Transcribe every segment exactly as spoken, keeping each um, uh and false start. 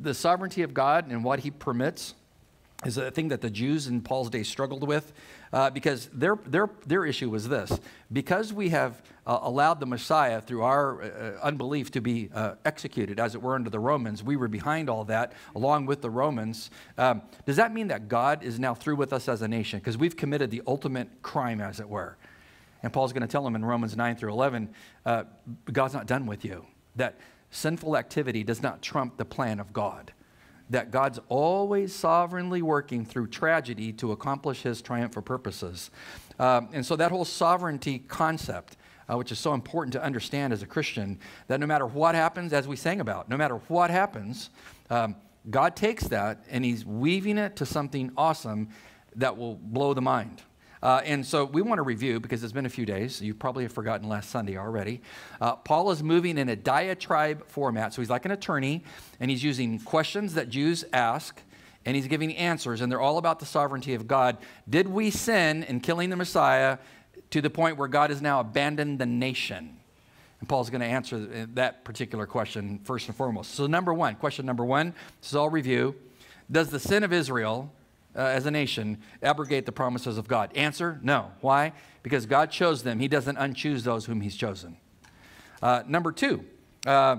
the sovereignty of God and what he permits is a thing that the Jews in Paul's day struggled with, uh, because their, their, their issue was this. Because we have uh, allowed the Messiah through our uh, unbelief to be uh, executed, as it were, under the Romans, we were behind all that, along with the Romans. Um, does that mean that God is now through with us as a nation? Because we've committed the ultimate crime, as it were. And Paul's going to tell them in Romans nine through eleven, uh, God's not done with you. That sinful activity does not trump the plan of God. That God's always sovereignly working through tragedy to accomplish his triumphal purposes. Um, and so that whole sovereignty concept, uh, which is so important to understand as a Christian, that no matter what happens, as we sang about, no matter what happens, um, God takes that and he's weaving it to something awesome that will blow the mind. Uh, and so we want to review, because it's been a few days. You probably have forgotten last Sunday already. Uh, Paul is moving in a diatribe format. So he's like an attorney, and he's using questions that Jews ask, and he's giving answers, and they're all about the sovereignty of God. Did we sin in killing the Messiah to the point where God has now abandoned the nation? And Paul's going to answer that particular question first and foremost. So number one, question number one, this is all review. Does the sin of Israel... Uh, as a nation, abrogate the promises of God? Answer, no. Why? Because God chose them. He doesn't unchoose those whom he's chosen. Uh, number two, uh,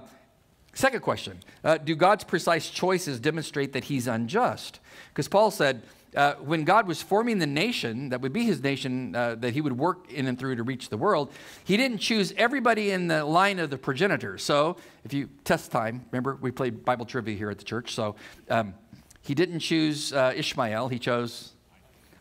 second question, uh, do God's precise choices demonstrate that he's unjust? Because Paul said, uh, when God was forming the nation, that would be his nation, uh, that he would work in and through to reach the world, he didn't choose everybody in the line of the progenitor. So if you test time, remember we played Bible trivia here at the church, so... Um, He didn't choose uh, Ishmael, he chose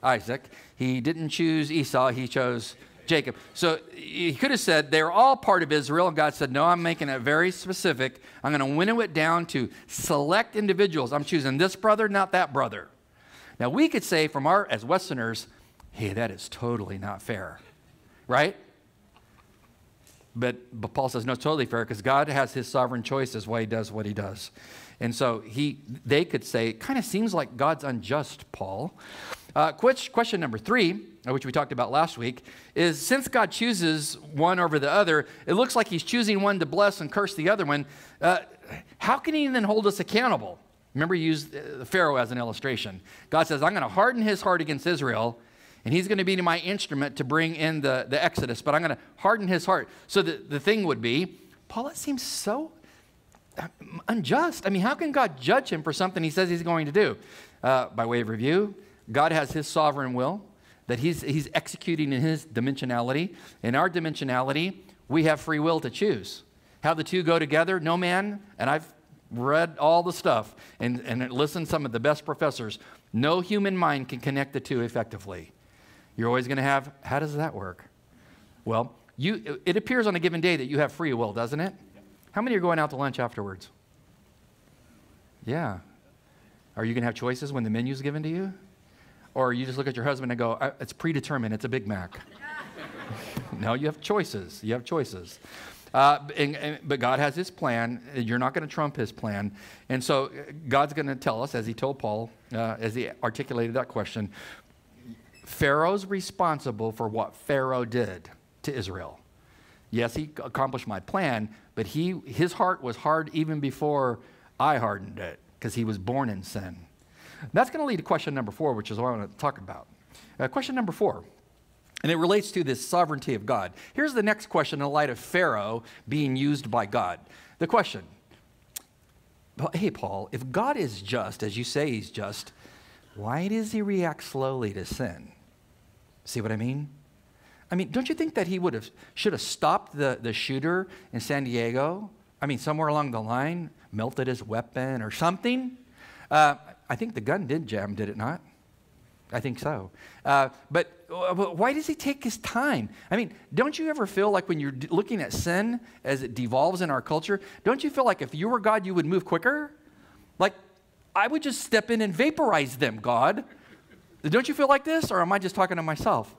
Isaac. He didn't choose Esau, he chose Jacob. So he could have said they're all part of Israel, and God said, no, I'm making it very specific. I'm going to winnow it down to select individuals. I'm choosing this brother, not that brother. Now we could say from our, as Westerners, hey, that is totally not fair, right? But, but Paul says, no, totally fair, because God has his sovereign choices why he does what he does. And so he, they could say, it kind of seems like God's unjust, Paul. Uh, question number three, which we talked about last week, is since God chooses one over the other, it looks like he's choosing one to bless and curse the other one. Uh, how can he then hold us accountable? Remember, he used Pharaoh as an illustration. God says, I'm going to harden his heart against Israel, and he's going to be my instrument to bring in the, the Exodus, but I'm going to harden his heart. So the, the thing would be, Paul, it seems so unjust. I mean, how can God judge him for something he says he's going to do? Uh, by way of review, God has his sovereign will that he's, he's executing in his dimensionality. In our dimensionality, we have free will to choose. How the two go together, no man, and I've read all the stuff and, and listened to some of the best professors, no human mind can connect the two effectively. You're always going to have, how does that work? Well, you, it appears on a given day that you have free will, doesn't it? How many are going out to lunch afterwards? Yeah. Are you going to have choices when the menu is given to you? Or you just look at your husband and go, it's predetermined, it's a Big Mac. No, you have choices. You have choices. Uh, and, and, but God has his plan. You're not going to trump his plan. And so God's going to tell us, as he told Paul, uh, as he articulated that question, Pharaoh's responsible for what Pharaoh did to Israel. Yes, he accomplished my plan, but he, his heart was hard even before I hardened it, because he was born in sin. That's going to lead to question number four, which is what I want to talk about. Uh, question number four, and it relates to this sovereignty of God. Here's the next question in light of Pharaoh being used by God. The question, hey, Paul, if God is just, as you say he's just, why does he react slowly to sin? See what I mean? I mean, don't you think that he would have, should have stopped the, the shooter in San Diego? I mean, somewhere along the line, melted his weapon or something? Uh, I think the gun did jam, did it not? I think so. Uh, but why does he take his time? I mean, don't you ever feel like when you're looking at sin as it devolves in our culture, don't you feel like if you were God, you would move quicker? Like, I would just step in and vaporize them, God. Don't you feel like this? Or am I just talking to myself?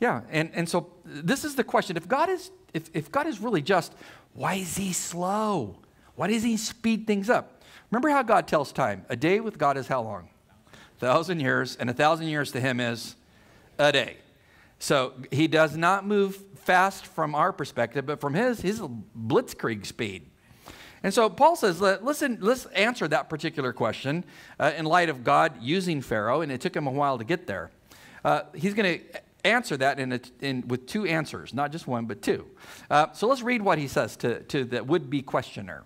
Yeah, and, and so this is the question. If God is, if, if God is really just, why is he slow? Why does he speed things up? Remember how God tells time. A day with God is how long? A thousand years, and a thousand years to him is a day. So he does not move fast from our perspective, but from his, his blitzkrieg speed. And so Paul says, listen, let's answer that particular question uh, in light of God using Pharaoh, and it took him a while to get there. Uh, he's going to answer that in a, in, with two answers, not just one, but two. Uh, so let's read what he says to, to the would-be questioner.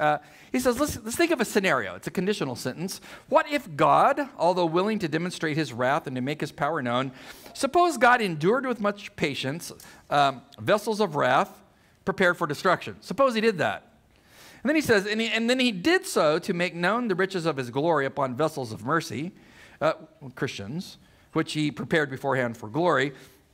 Uh, he says, let's, let's think of a scenario. It's a conditional sentence. What if God, although willing to demonstrate his wrath and to make his power known, suppose God endured with much patience um, vessels of wrath prepared for destruction. Suppose he did that. And then he says, and, he, and then he did so to make known the riches of his glory upon vessels of mercy, uh, Christians, which he prepared beforehand for glory.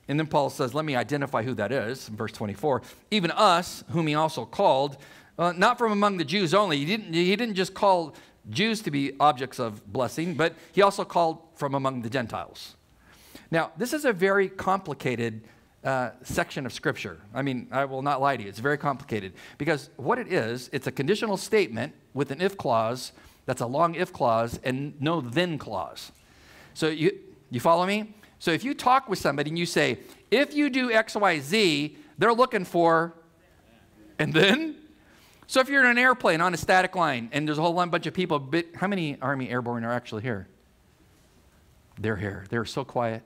And then Paul says, let me identify who that is, in verse twenty-four. Even us, whom he also called, Uh, not from among the Jews only. He didn't, he didn't just call Jews to be objects of blessing, but he also called from among the Gentiles. Now, this is a very complicated uh, section of Scripture. I mean, I will not lie to you. It's very complicated because what it is, it's a conditional statement with an if clause that's a long if clause and no then clause. So you, you follow me? So if you talk with somebody and you say, if you do X, Y, Z, they're looking for, and then? So if you're in an airplane on a static line and there's a whole bunch of people, but how many Army Airborne are actually here? They're here. They're so quiet.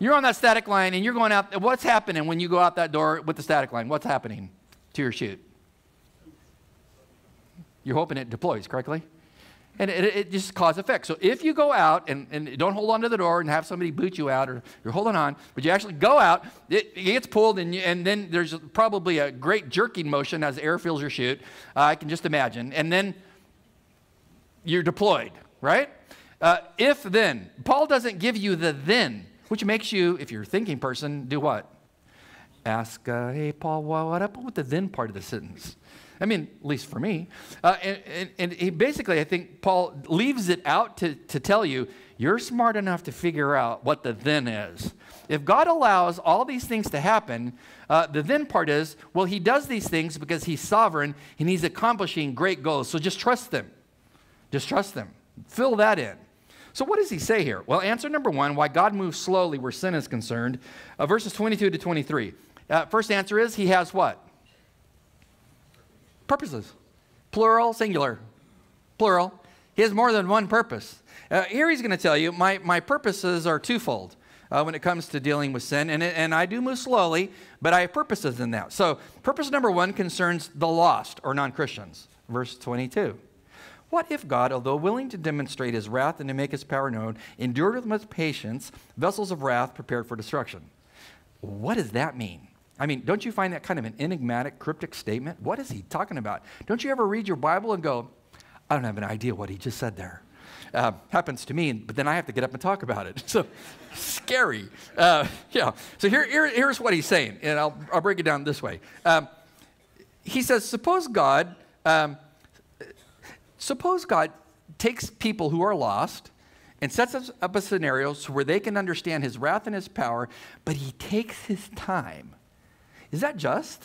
You're on that static line and you're going out. What's happening when you go out that door with the static line? What's happening to your chute? You're hoping it deploys correctly. And it, it just cause effect. So if you go out and, and don't hold on to the door and have somebody boot you out or you're holding on, but you actually go out, it, it gets pulled and, you, and then there's probably a great jerking motion as air fills your chute. Uh, I can just imagine. And then you're deployed, right? Uh, if then. Paul doesn't give you the then, which makes you, if you're a thinking person, do what? Ask, uh, hey, Paul, what happened with the then part of the sentence? I mean, at least for me. Uh, and, and, and he basically, I think Paul leaves it out to, to tell you, you're smart enough to figure out what the then is. If God allows all these things to happen, uh, the then part is, well, he does these things because he's sovereign and he's accomplishing great goals. So just trust them. Just trust them. Fill that in. So what does he say here? Well, answer number one, why God moves slowly where sin is concerned. Uh, verses twenty-two to twenty-three. Uh, first answer is, he has what? Purposes. Plural, singular. Plural. He has more than one purpose. Uh, here he's going to tell you, my, my purposes are twofold uh, when it comes to dealing with sin. And, and I do move slowly, but I have purposes in that. So purpose number one concerns the lost or non-Christians. Verse twenty-two. What if God, although willing to demonstrate his wrath and to make his power known, endured with much patience vessels of wrath prepared for destruction? What does that mean? I mean, don't you find that kind of an enigmatic, cryptic statement? What is he talking about? Don't you ever read your Bible and go, I don't have an idea what he just said there. Uh, happens to me, but then I have to get up and talk about it. So scary. Uh, yeah. So here, here, here's what he's saying, and I'll, I'll break it down this way. Um, he says, suppose God, um, suppose God takes people who are lost and sets up a scenario so where they can understand his wrath and his power, but he takes his time. Is that just?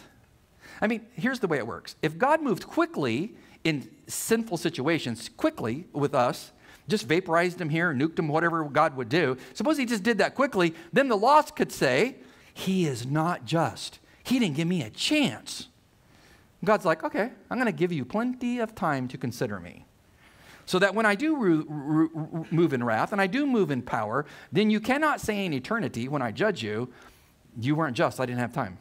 I mean, here's the way it works. If God moved quickly in sinful situations, quickly with us, just vaporized them here, nuked them, whatever God would do, suppose he just did that quickly, then the lost could say, he is not just. He didn't give me a chance. God's like, okay, I'm going to give you plenty of time to consider me. So that when I do move in wrath and I do move in power, then you cannot say in eternity when I judge you, you weren't just, I didn't have time.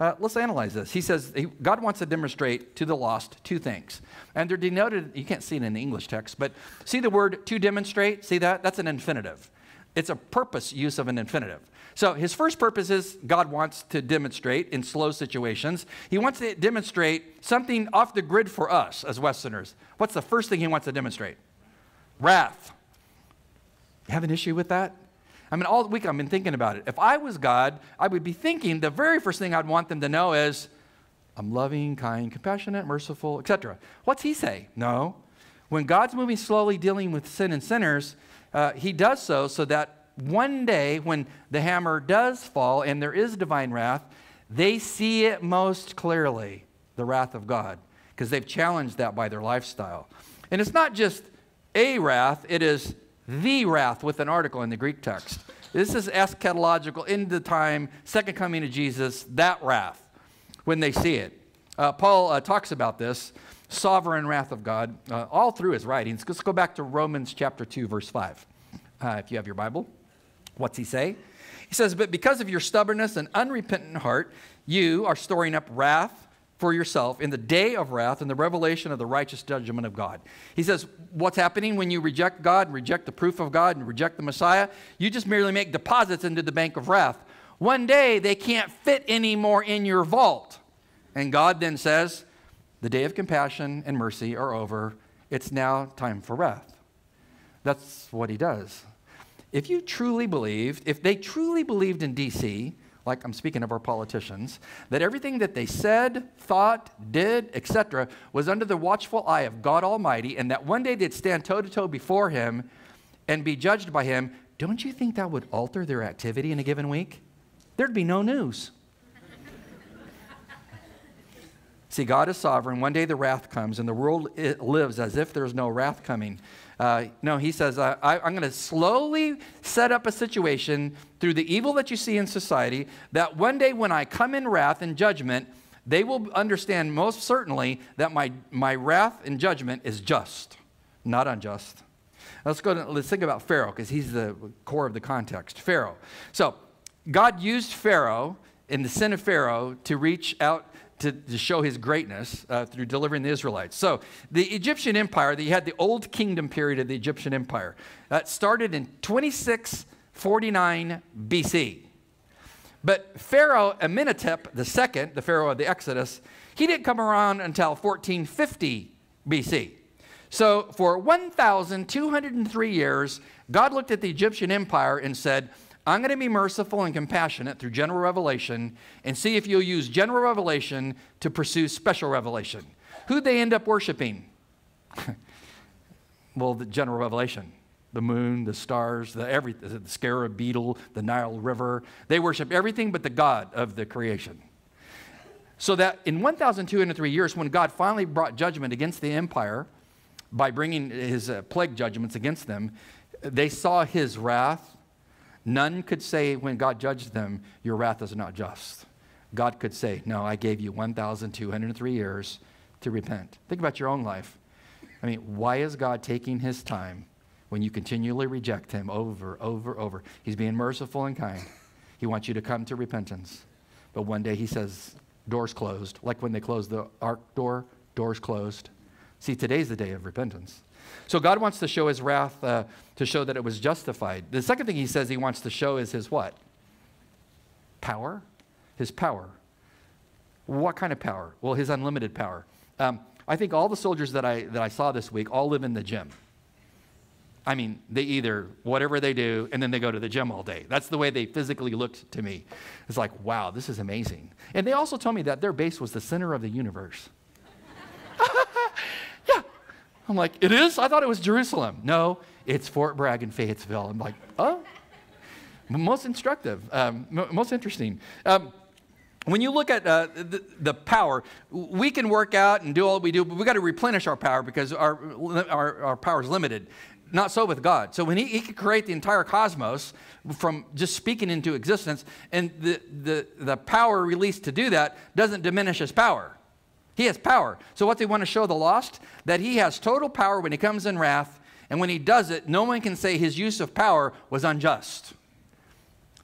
Uh, let's analyze this. He says he, God wants to demonstrate to the lost two things. And they're denoted, you can't see it in the English text, but see the word to demonstrate? See that? That's an infinitive. It's a purpose use of an infinitive. So his first purpose is God wants to demonstrate in slow situations. He wants to demonstrate something off the grid for us as Westerners. What's the first thing he wants to demonstrate? Wrath. You have an issue with that? I mean, all week I've been thinking about it. If I was God, I would be thinking the very first thing I'd want them to know is, I'm loving, kind, compassionate, merciful, et cetera. What's he say? No. When God's moving slowly dealing with sin and sinners, uh, he does so so that one day when the hammer does fall and there is divine wrath, they see it most clearly, the wrath of God, because they've challenged that by their lifestyle. And it's not just a wrath, it is the wrath with an article in the Greek text. This is eschatological, end of time, second coming of Jesus, that wrath, when they see it. Uh, Paul uh, talks about this sovereign wrath of God uh, all through his writings. Let's go back to Romans chapter two, verse five. Uh, if you have your Bible, what's he say? He says, but because of your stubbornness and unrepentant heart, you are storing up wrath for yourself in the day of wrath and the revelation of the righteous judgment of God. He says, what's happening when you reject God, reject the proof of God, and reject the Messiah? You just merely make deposits into the bank of wrath. One day they can't fit anymore in your vault. And God then says, the day of compassion and mercy are over. It's now time for wrath. That's what he does. If you truly believed, if they truly believed in D C, like I'm speaking of our politicians, that everything that they said, thought, did, et cetera was under the watchful eye of God Almighty, and that one day they'd stand toe-to-toe before him and be judged by him, don't you think that would alter their activity in a given week? There'd be no news. See, God is sovereign. One day the wrath comes, and the world it lives as if there's no wrath coming. Uh, no, he says, I, I, I'm going to slowly set up a situation through the evil that you see in society, that one day when I come in wrath and judgment, they will understand most certainly that my, my wrath and judgment is just, not unjust. Let's go to, let's think about Pharaoh, because he's the core of the context. Pharaoh. So God used Pharaoh and the sin of Pharaoh to reach out To, to show his greatness uh, through delivering the Israelites. So the Egyptian Empire, you had the Old Kingdom period of the Egyptian Empire. That started in twenty-six forty-nine B C. But Pharaoh Amenhotep the Second, the Pharaoh of the Exodus, he didn't come around until fourteen fifty B C. So for one thousand two hundred three years, God looked at the Egyptian Empire and said, I'm going to be merciful and compassionate through general revelation and see if you'll use general revelation to pursue special revelation. Who'd they end up worshiping? Well, the general revelation. The moon, the stars, the, every, the scarab beetle, the Nile River. They worship everything but the God of the creation. So that in one thousand two hundred three years, when God finally brought judgment against the empire by bringing his uh, plague judgments against them, they saw his wrath. None could say when God judged them, your wrath is not just. God could say, no, I gave you one thousand two hundred three years to repent. Think about your own life. I mean, why is God taking his time when you continually reject him over, over, over? He's being merciful and kind. He wants you to come to repentance. But one day he says, doors closed. Like when they closed the ark door, doors closed. See, today's the day of repentance. So God wants to show his wrath uh, to show that it was justified. The second thing he says he wants to show is his what? Power? His power. What kind of power? Well, his unlimited power. Um, I think all the soldiers that I, that I saw this week all live in the gym. I mean, they either, whatever they do, and then they go to the gym all day. That's the way they physically looked to me. It's like, wow, this is amazing. And they also told me that their base was the center of the universe. I'm like, it is? I thought it was Jerusalem. No, it's Fort Bragg and Fayetteville. I'm like, oh, most instructive, um, most interesting. Um, when you look at uh, the, the power, we can work out and do all we do, but we got to replenish our power because our, our, our power is limited. Not so with God. So when he, he could create the entire cosmos from just speaking into existence, and the, the, the power released to do that doesn't diminish his power. He has power. So what they want to show the lost? That he has total power when he comes in wrath, and when he does it, no one can say his use of power was unjust.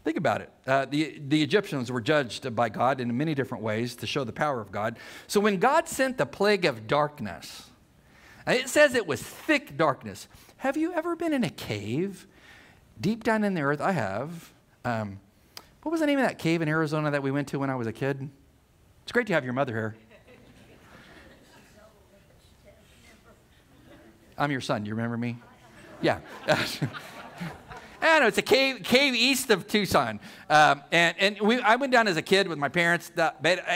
Think about it. Uh, the, the Egyptians were judged by God in many different ways to show the power of God. So when God sent the plague of darkness, it says it was thick darkness. Have you ever been in a cave? Deep down in the earth, I have. Um, what was the name of that cave in Arizona that we went to when I was a kid? It's great to have your mother here. I'm your son. You remember me? Yeah. I don't know. It's a cave, cave east of Tucson. Um, and and we, I went down as a kid with my parents,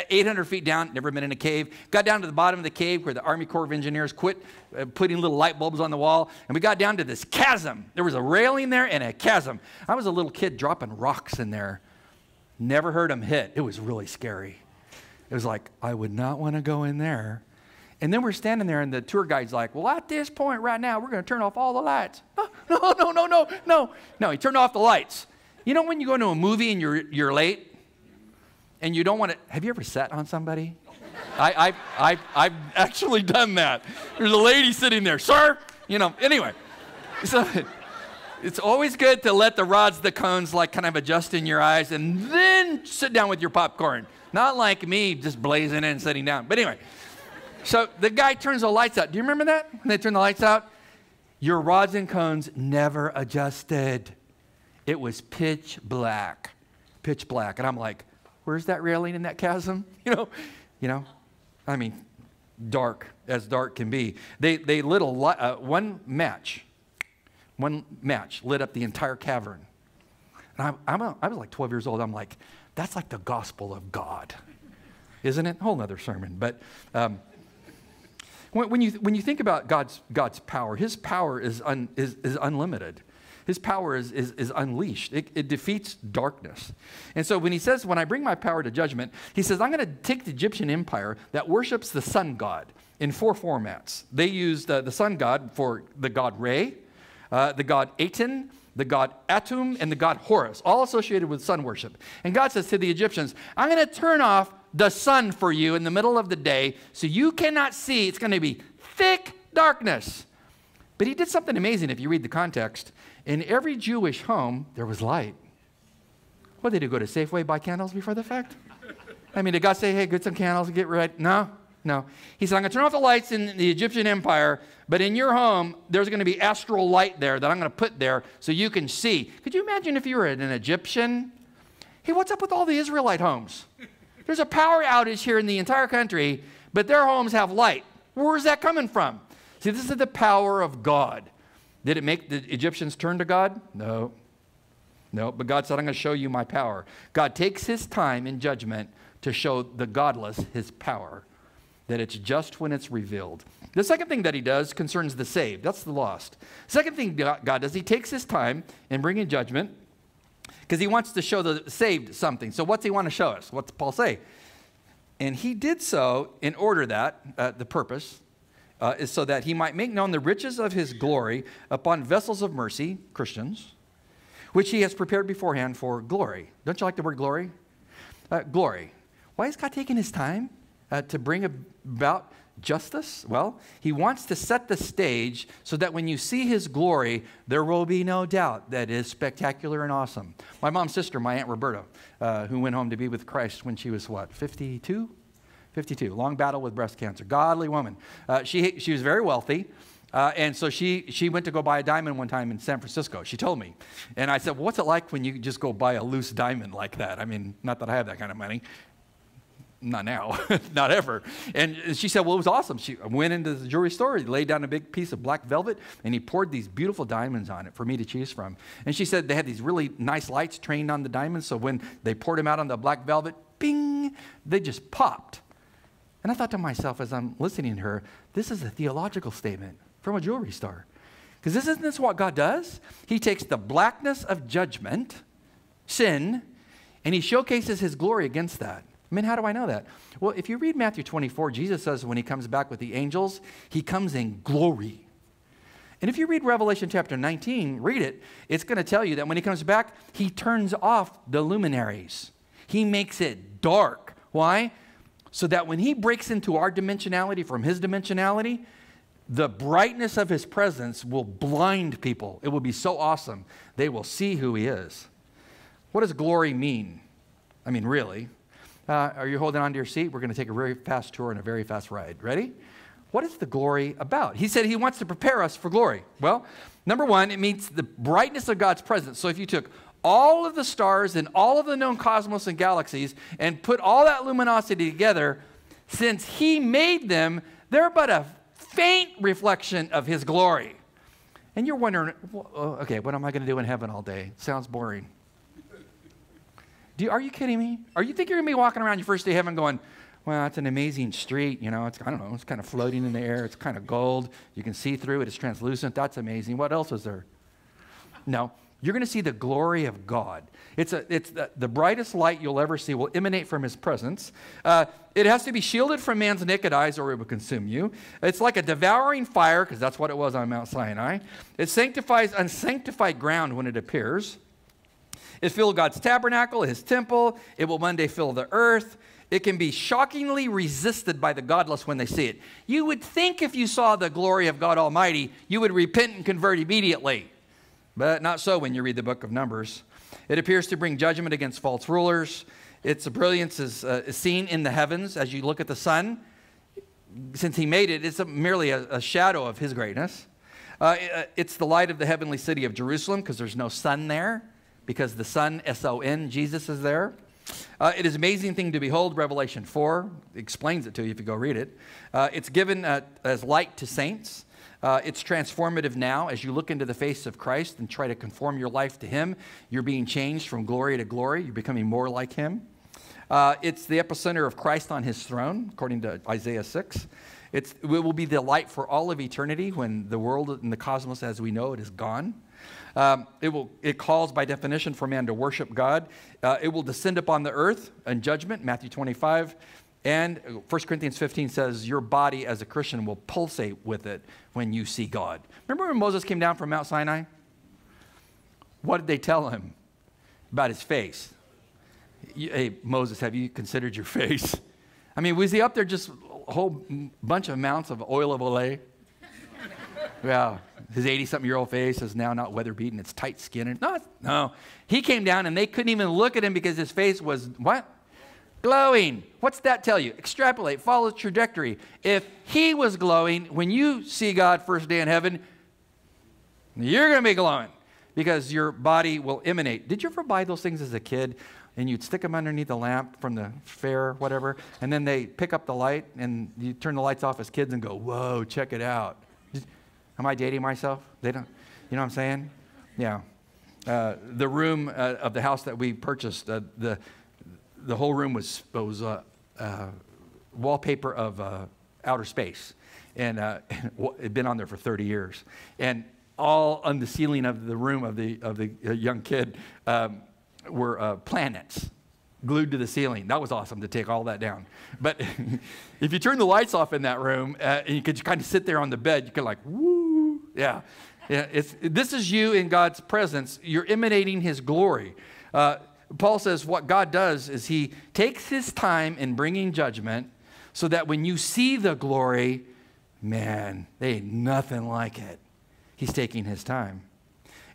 eight hundred feet down, never been in a cave. Got down to the bottom of the cave where the Army Corps of Engineers quit uh, putting little light bulbs on the wall. And we got down to this chasm. There was a railing there and a chasm. I was a little kid dropping rocks in there. Never heard them hit. It was really scary. It was like, I would not want to go in there. And then we're standing there, and the tour guide's like, well, at this point right now, we're going to turn off all the lights. No, no, no, no, no, no. No, he turned off the lights. You know when you go to a movie and you're, you're late and you don't want to, have you ever sat on somebody? I, I, I, I've actually done that. There's a lady sitting there, sir. You know, anyway. So it's always good to let the rods, the cones, like kind of adjust in your eyes and then sit down with your popcorn. Not like me just blazing in and sitting down. But anyway, so the guy turns the lights out. Do you remember that? When they turned the lights out, your rods and cones never adjusted. It was pitch black, pitch black. And I'm like, where's that railing in that chasm? You know, you know, I mean, dark as dark can be. They, they lit a li uh, one match, one match lit up the entire cavern. And I, I'm a, I was like twelve years old. I'm like, that's like the gospel of God, isn't it? Whole nother sermon. But um, when, when, you, when you think about God's, God's power, his power is, un, is, is unlimited. His power is, is, is unleashed. It, it defeats darkness. And so when he says, when I bring my power to judgment, he says, I'm going to take the Egyptian empire that worships the sun god in four formats. They used uh, the sun god for the god Re, uh, the god Aten, the god Atum, and the god Horus, all associated with sun worship. And God says to the Egyptians, I'm going to turn off the sun for you in the middle of the day so you cannot see. It's going to be thick darkness. But he did something amazing if you read the context. In every Jewish home, there was light. What did they do, go to Safeway, buy candles before the fact? I mean, did God say, hey, get some candles and get rid? No, no. He said, I'm going to turn off the lights in the Egyptian empire, but in your home, there's going to be astral light there that I'm going to put there so you can see. Could you imagine if you were an Egyptian? Hey, what's up with all the Israelite homes? There's a power outage here in the entire country, but their homes have light. Where's that coming from? See, this is the power of God. Did it make the Egyptians turn to God? No. No, but God said, I'm going to show you my power. God takes his time in judgment to show the godless his power, that it's just when it's revealed. The second thing that he does concerns the saved. That's the lost. Second thing God does, he takes his time in bringing judgment because he wants to show the saved something. So what's he want to show us? What's Paul say? And he did so in order that, uh, the purpose, Uh, is so that he might make known the riches of his glory upon vessels of mercy, Christians, which he has prepared beforehand for glory. Don't you like the word glory? Uh, glory. Why is God taking his time uh, to bring about justice? Well, he wants to set the stage so that when you see his glory, there will be no doubt that it is spectacular and awesome. My mom's sister, my Aunt Roberta, uh, who went home to be with Christ when she was, what, fifty-two? fifty-two, long battle with breast cancer, godly woman. Uh, she, she was very wealthy, uh, and so she, she went to go buy a diamond one time in San Francisco. She told me, and I said, well, what's it like when you just go buy a loose diamond like that? I mean, not that I have that kind of money. Not now, not ever. And she said, well, it was awesome. She went into the jewelry store, laid down a big piece of black velvet, and he poured these beautiful diamonds on it for me to choose from. And she said they had these really nice lights trained on the diamonds, so when they poured them out on the black velvet, bing, they just popped. And I thought to myself as I'm listening to her, this is a theological statement from a jewelry store. Because isn't this what God does? He takes the blackness of judgment, sin, and he showcases his glory against that. I mean, how do I know that? Well, if you read Matthew twenty-four, Jesus says when he comes back with the angels, he comes in glory. And if you read Revelation chapter nineteen, read it, it's going to tell you that when he comes back, he turns off the luminaries. He makes it dark. Why? So that when he breaks into our dimensionality from his dimensionality, the brightness of his presence will blind people. It will be so awesome. They will see who he is. What does glory mean? I mean, really. Uh, are you holding on to your seat? We're going to take a very fast tour and a very fast ride. Ready? What is the glory about? He said he wants to prepare us for glory. Well, number one, it means the brightness of God's presence. So if you took all of the stars and all of the known cosmos and galaxies and put all that luminosity together, since he made them, they're but a faint reflection of his glory. And you're wondering, okay, what am I going to do in heaven all day? Sounds boring. Do you, are you kidding me? Are you think you're going to be walking around your first day of heaven going, well, it's an amazing street, you know, it's, I don't know, it's kind of floating in the air, it's kind of gold, you can see through it, it's translucent, that's amazing. What else is there? No. You're going to see the glory of God. It's, a, it's the, the brightest light you'll ever see will emanate from his presence. Uh, it has to be shielded from man's naked eyes or it will consume you. It's like a devouring fire, because that's what it was on Mount Sinai. It sanctifies unsanctified ground when it appears. It fills God's tabernacle, his temple. It will one day fill the earth. It can be shockingly resisted by the godless when they see it. You would think if you saw the glory of God Almighty, you would repent and convert immediately. But not so when you read the book of Numbers. It appears to bring judgment against false rulers. Its brilliance is, uh, is seen in the heavens as you look at the sun. Since he made it, it's a, merely a, a shadow of his greatness. Uh, it, it's the light of the heavenly city of Jerusalem because there's no sun there, because the sun, S O N, Jesus is there. Uh, it is an amazing thing to behold. Revelation four explains it to you if you go read it. Uh, it's given uh, as light to saints. Uh, it's transformative now. As you look into the face of Christ and try to conform your life to him, you're being changed from glory to glory. You're becoming more like him. Uh, it's the epicenter of Christ on his throne, according to Isaiah six. It's, it will be the light for all of eternity when the world and the cosmos as we know it is gone. Um, it, will, it calls by definition for man to worship God. Uh, it will descend upon the earth in judgment, Matthew twenty-five. And First Corinthians fifteen says, your body as a Christian will pulsate with it when you see God. Remember when Moses came down from Mount Sinai? What did they tell him about his face? Hey, Moses, have you considered your face? I mean, was he up there just a whole bunch of amounts of oil of Olay? Yeah, his eighty-something-year-old face is now not weather-beaten. It's tight-skinned. No, no, he came down, and they couldn't even look at him because his face was what? Glowing. What's that tell you? Extrapolate, follow the trajectory. If he was glowing, when you see God first day in heaven, you're going to be glowing because your body will emanate. Did you ever buy those things as a kid and you'd stick them underneath the lamp from the fair, whatever, and then they pick up the light and you turn the lights off as kids and go, whoa, check it out. Am I dating myself? They don't, you know what I'm saying? Yeah. Uh, the room uh, of the house that we purchased, uh, the The whole room was, was uh, uh, wallpaper of uh, outer space, and uh, it had been on there for thirty years. And all on the ceiling of the room of the, of the young kid um, were uh, planets glued to the ceiling. That was awesome to take all that down. But if you turn the lights off in that room, uh, and you could kind of sit there on the bed, you could like, woo, yeah. yeah it's, this is you in God's presence. You're emanating his glory. Uh, Paul says what God does is he takes his time in bringing judgment so that when you see the glory, man, they ain't nothing like it. He's taking his time.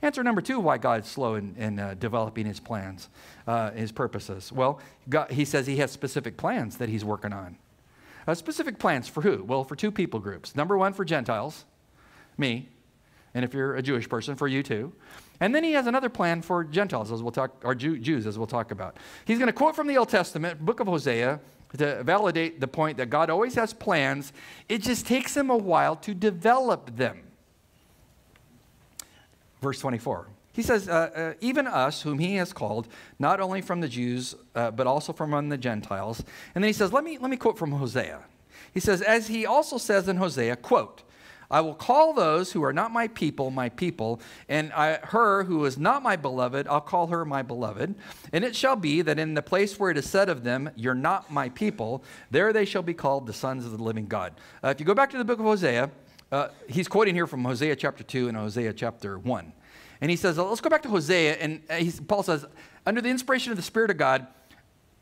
Answer number two, why God is slow in, in uh, developing his plans, uh, his purposes. Well, God, he says he has specific plans that he's working on. Uh, specific plans for who? Well, for two people groups. Number one, for Gentiles, me, and if you're a Jewish person, for you too. And then he has another plan for Gentiles, as we'll talk, or Jew, Jews, as we'll talk about. He's going to quote from the Old Testament, book of Hosea, to validate the point that God always has plans. It just takes him a while to develop them. Verse twenty-four. He says, uh, uh, even us, whom he has called, not only from the Jews, uh, but also from among the Gentiles. And then he says, let me, let me quote from Hosea. He says, as he also says in Hosea, quote, I will call those who are not my people, my people, and I, her who is not my beloved, I'll call her my beloved. And it shall be that in the place where it is said of them, you're not my people, there they shall be called the sons of the living God. Uh, if you go back to the book of Hosea, uh, he's quoting here from Hosea chapter two and Hosea chapter one. And he says, let's go back to Hosea, and he's, Paul says, under the inspiration of the Spirit of God,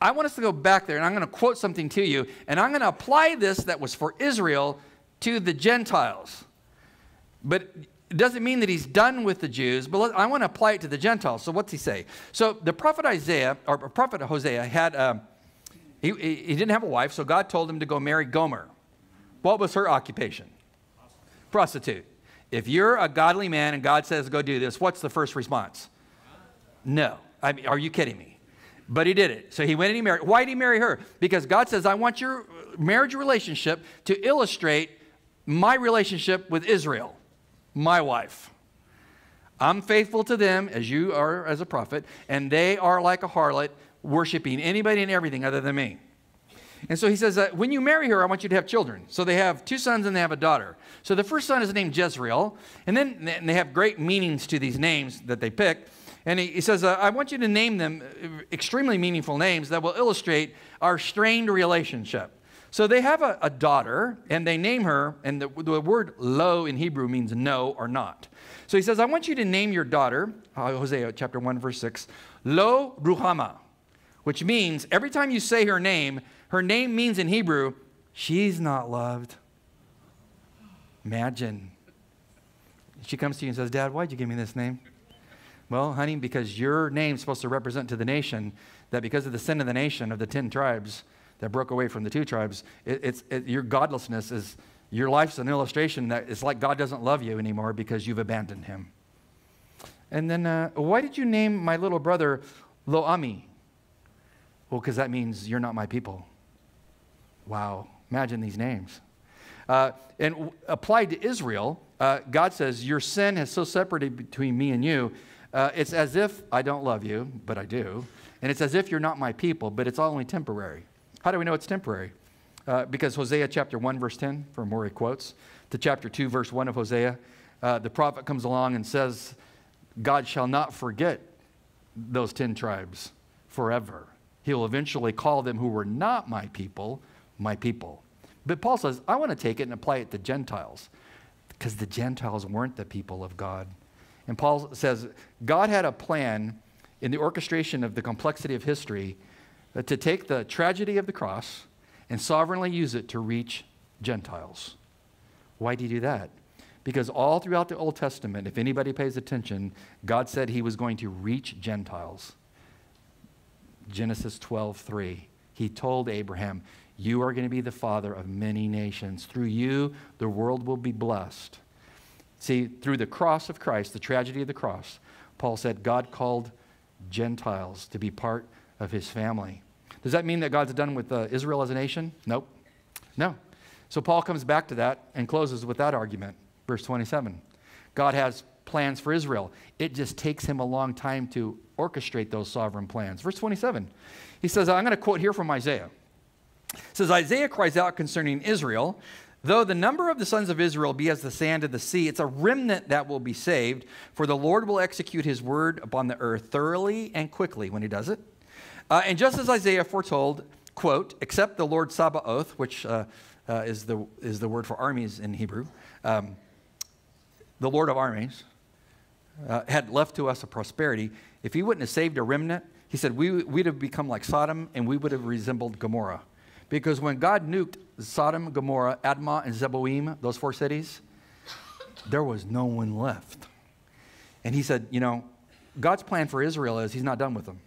I want us to go back there, and I'm going to quote something to you, and I'm going to apply this that was for Israel to the Gentiles. But it doesn't mean that he's done with the Jews, but I want to apply it to the Gentiles. So what's he say? So the prophet Isaiah, or prophet Hosea, had um, he, he didn't have a wife, so God told him to go marry Gomer. What was her occupation? Prostitute. If you're a godly man and God says, go do this, what's the first response? No. I mean, are you kidding me? But he did it. So he went and he married. Why did he marry her? Because God says, I want your marriage relationship to illustrate my relationship with Israel, my wife. I'm faithful to them as you are as a prophet, and they are like a harlot, worshiping anybody and everything other than me. And so he says, uh, when you marry her, I want you to have children. So they have two sons and they have a daughter. So the first son is named Jezreel, and then and they have great meanings to these names that they pick. And he, he says, uh, I want you to name them extremely meaningful names that will illustrate our strained relationship. So they have a, a daughter, and they name her, and the, the word lo in Hebrew means no or not. So he says, I want you to name your daughter, Hosea chapter one, verse six, Lo Ruhamah, which means every time you say her name, Her name means in Hebrew, she's not loved. Imagine. She comes to you and says, Dad, why'd you give me this name? Well, honey, because your name's supposed to represent to the nation that because of the sin of the nation of the ten tribes that broke away from the two tribes, it, it's, it, your godlessness is, your life's an illustration that it's like God doesn't love you anymore because you've abandoned him. And then, uh, why did you name my little brother Lo-Ami? Well, because that means you're not my people. Wow. Imagine these names. Uh, and applied to Israel, uh, God says, your sin has so separated between me and you. Uh, it's as if I don't love you, but I do. And it's as if you're not my people, but it's all only temporary. How do we know it's temporary? Uh, because Hosea chapter one, verse ten, from where he quotes, to chapter two, verse one of Hosea, uh, the prophet comes along and says, God shall not forget those ten tribes forever. He will eventually call them who were not my people, my people. But Paul says, I want to take it and apply it to Gentiles, because the Gentiles weren't the people of God. And Paul says, God had a plan in the orchestration of the complexity of history uh, to take the tragedy of the cross and sovereignly use it to reach Gentiles. Why did he do that? Because all throughout the Old Testament, if anybody pays attention, God said he was going to reach Gentiles. Genesis twelve three, he told Abraham, you are going to be the father of many nations. Through you, the world will be blessed. See, through the cross of Christ, the tragedy of the cross, Paul said God called Gentiles to be part of his family. Does that mean that God's done with uh, Israel as a nation? Nope. No. So Paul comes back to that and closes with that argument. Verse twenty-seven, God has plans for Israel. It just takes him a long time to orchestrate those sovereign plans. Verse twenty-seven, he says, I'm going to quote here from Isaiah. It says, Isaiah cries out concerning Israel, though the number of the sons of Israel be as the sand of the sea, it's a remnant that will be saved, for the Lord will execute his word upon the earth thoroughly and quickly when he does it. Uh, and just as Isaiah foretold, quote, except the Lord Sabaoth, which uh, uh, is, the, is the word for armies in Hebrew, um, the Lord of armies, uh, had left to us a prosperity. If he wouldn't have saved a remnant, he said, we, we'd have become like Sodom and we would have resembled Gomorrah. Because when God nuked Sodom, Gomorrah, Admah, and Zeboim, those four cities, there was no one left. And he said, you know, God's plan for Israel is he's not done with them.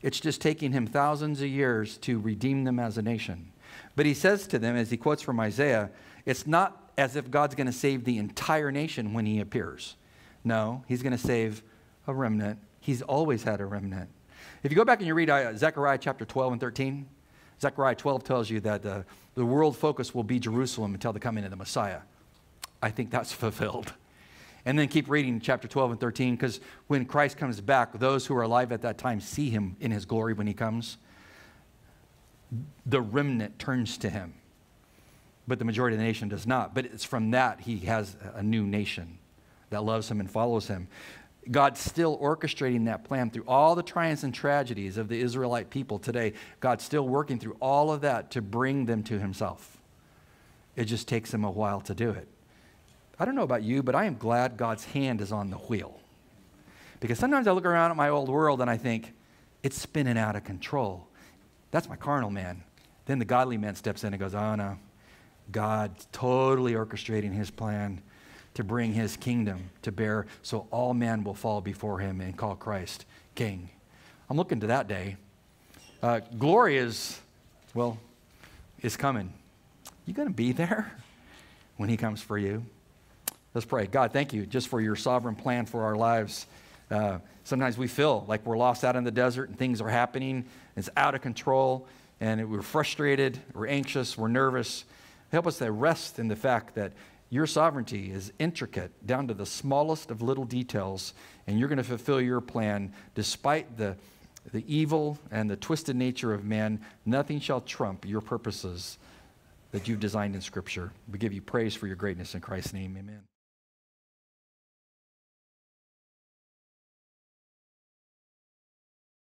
It's just taking him thousands of years to redeem them as a nation. But he says to them, as he quotes from Isaiah, it's not as if God's going to save the entire nation when he appears. No, he's going to save a remnant. He's always had a remnant. If you go back and you read Zechariah chapter twelve and thirteen, Zechariah twelve tells you that uh, the world focus will be Jerusalem until the coming of the Messiah. I think that's fulfilled. And then keep reading chapter twelve and thirteen, because when Christ comes back, those who are alive at that time see him in his glory when he comes. The remnant turns to him. But the majority of the nation does not. But it's from that he has a new nation that loves him and follows him. God's still orchestrating that plan through all the triumphs and tragedies of the Israelite people today. God's still working through all of that to bring them to himself. It just takes him a while to do it. I don't know about you, but I am glad God's hand is on the wheel. Because sometimes I look around at my old world and I think, it's spinning out of control. That's my carnal man. Then the godly man steps in and goes, oh no. God's totally orchestrating his plan to bring his kingdom to bear so all men will fall before him and call Christ king. I'm looking to that day. Uh, glory is, well, is coming. You're going to be there when he comes for you. Let's pray. God, thank you just for your sovereign plan for our lives. Uh, sometimes we feel like we're lost out in the desert and things are happening. It's out of control and we're frustrated, we're anxious, we're nervous. Help us to rest in the fact that your sovereignty is intricate down to the smallest of little details, and you're going to fulfill your plan despite the, the evil and the twisted nature of man. Nothing shall trump your purposes that you've designed in Scripture. We give you praise for your greatness in Christ's name. Amen.